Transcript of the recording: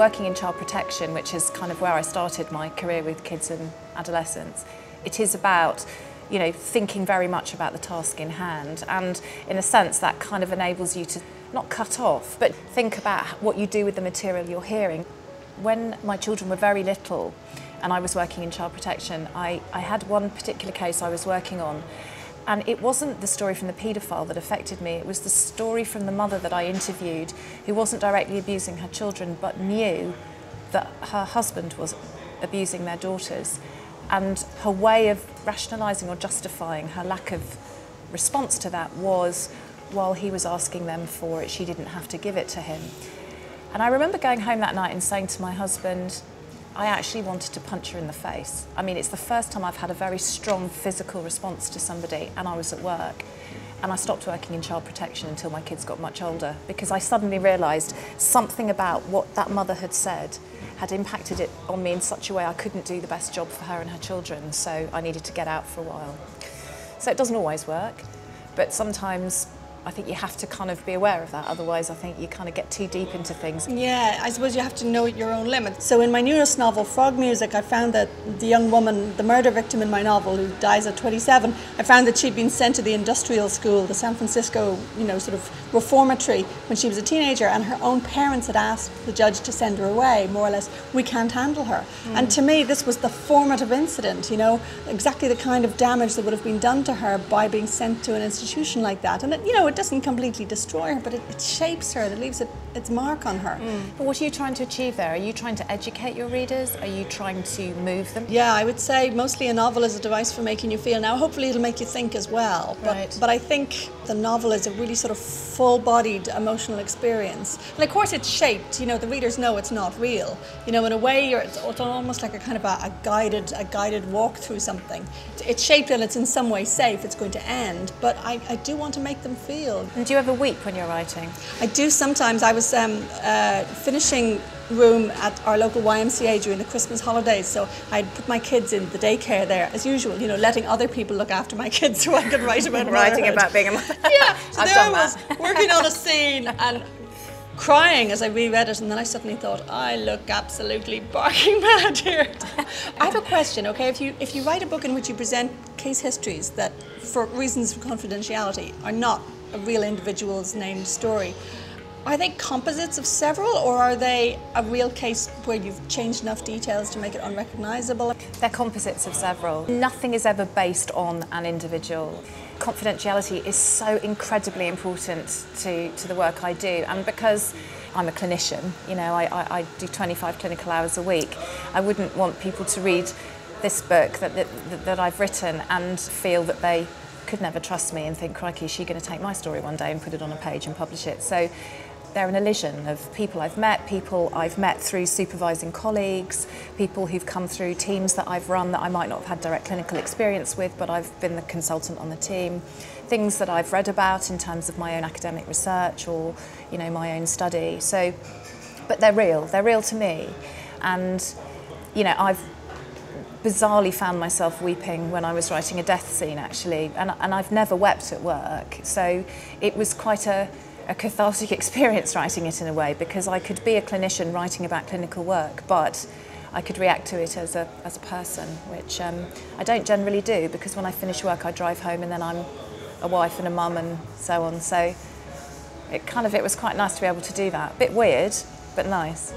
working in child protection, which is kind of where I started my career with kids and adolescents, it is about, you know, thinking very much about the task in hand, and in a sense that kind of enables you to not cut off, but think about what you do with the material you're hearing. When my children were very little and I was working in child protection, I had one particular case I was working on, and it wasn't the story from the paedophile that affected me, it was the story from the mother that I interviewed, who wasn't directly abusing her children but knew that her husband was abusing their daughters. And her way of rationalising or justifying her lack of response to that was, while he was asking them for it, she didn't have to give it to him. And I remember going home that night and saying to my husband, I actually wanted to punch her in the face. I mean, it's the first time I've had a very strong physical response to somebody, and I was at work. And I stopped working in child protection until my kids got much older, because I suddenly realised something about what that mother had said had impacted it on me in such a way I couldn't do the best job for her and her children, so I needed to get out for a while. So it doesn't always work, but sometimes I think you have to kind of be aware of that, otherwise I think you kind of get too deep into things. Yeah, I suppose you have to know your own limits. So in my newest novel, Frog Music, I found that the young woman, the murder victim in my novel, who dies at 27, I found that she'd been sent to the industrial school, the San Francisco, you know, sort of reformatory, when she was a teenager, and her own parents had asked the judge to send her away, more or less, we can't handle her. And to me, this was the formative incident, you know, exactly the kind of damage that would have been done to her by being sent to an institution like that. And, you know, it doesn't completely destroy her, but it shapes her, it leaves its mark on her. But what are you trying to achieve there? Are you trying to educate your readers? Are you trying to move them? Yeah, I would say mostly a novel is a device for making you feel. Now, hopefully it'll make you think as well, but I think the novel is a really sort of full-bodied emotional experience. And of course it's shaped, you know, the readers know it's not real. You know, in a way, it's almost like a kind of a guided walk through something. It's shaped and it's in some way safe, it's going to end, but I do want to make them feel. And do you ever weep when you're writing? I do sometimes. I was finishing Room at our local YMCA during the Christmas holidays, so I'd put my kids in the daycare there, as usual, you know, letting other people look after my kids so I could write about writing about being a mother. Yeah, so there I was, working on a scene and crying as I reread it, and then I suddenly thought, I look absolutely barking mad here. I have a question, okay? If you write a book in which you present case histories that, for reasons of confidentiality, are not a real individual's named story, are they composites of several, or are they a real case where you've changed enough details to make it unrecognisable? They're composites of several. Nothing is ever based on an individual. Confidentiality is so incredibly important to the work I do, and because I'm a clinician, you know, I do 25 clinical hours a week, I wouldn't want people to read this book that I've written and feel that they could never trust me and think, crikey, is she going to take my story one day and put it on a page and publish it? So they're an elision of people I've met through supervising colleagues, people who've come through teams that I've run that I might not have had direct clinical experience with, but I've been the consultant on the team, things that I've read about in terms of my own academic research or, you know, my own study. So, but they're real to me. And, you know, I've bizarrely found myself weeping when I was writing a death scene, actually, and I've never wept at work, so it was quite a cathartic experience writing it in a way, because I could be a clinician writing about clinical work, but I could react to it as a person, which I don't generally do, because when I finish work I drive home and then I'm a wife and a mum and so on, so it was quite nice to be able to do that. A bit weird, but nice.